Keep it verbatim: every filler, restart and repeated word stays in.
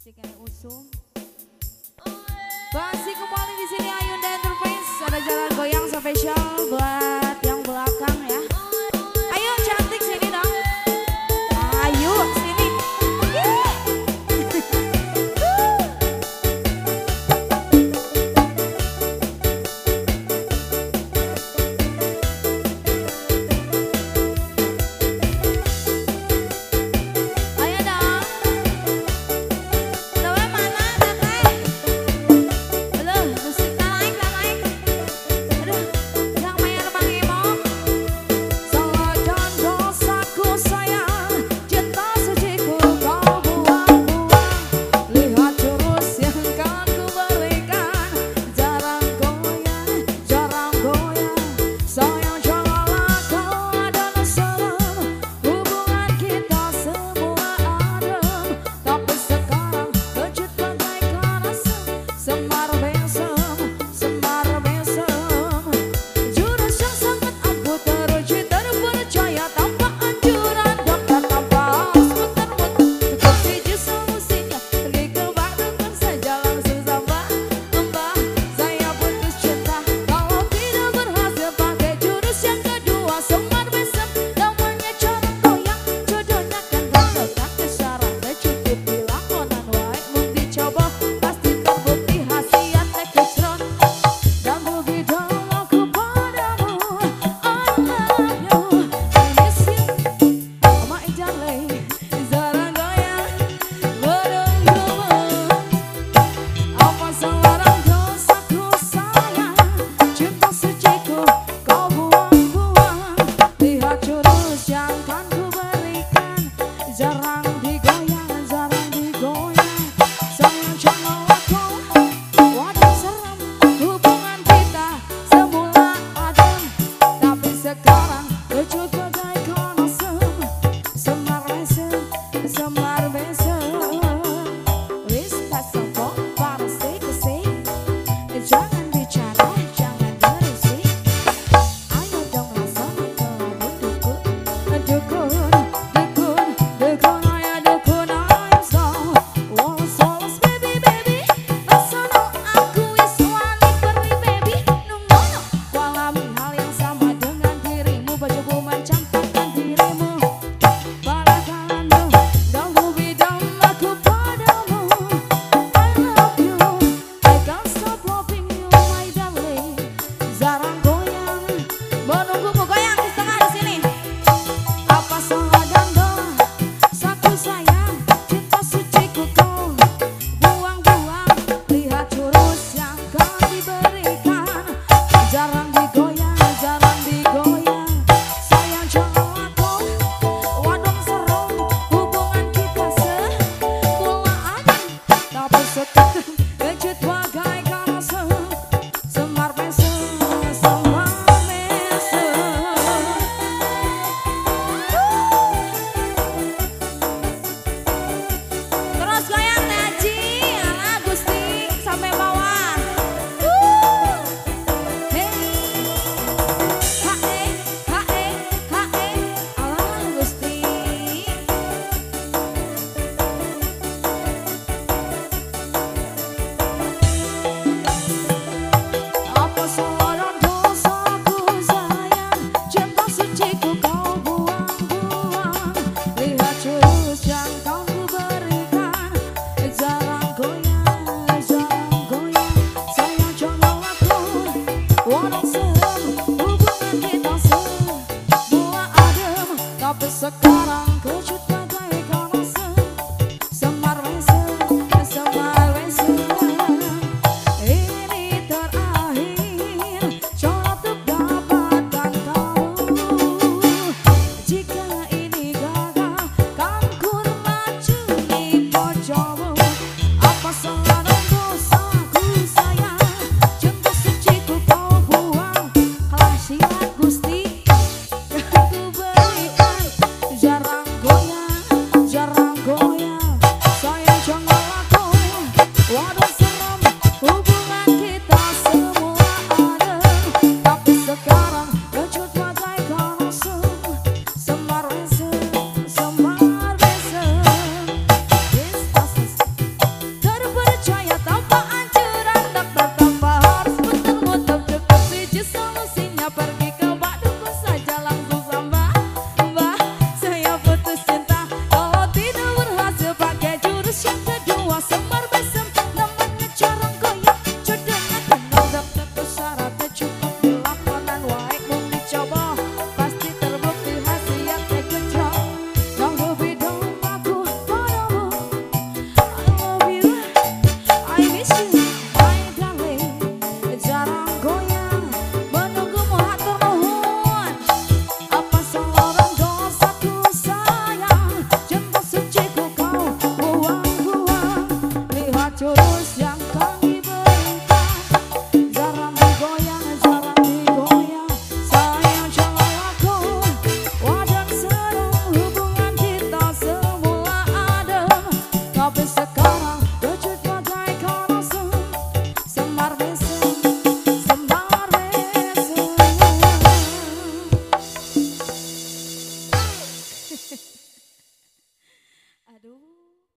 Masih kena usum. Masih kembali di sini Ayunda Entertainment. Ada Jaran Goyang spesial buat yang belakang ya. Ayo cantik sini dong. Ayo sini. Don't move it, don't move.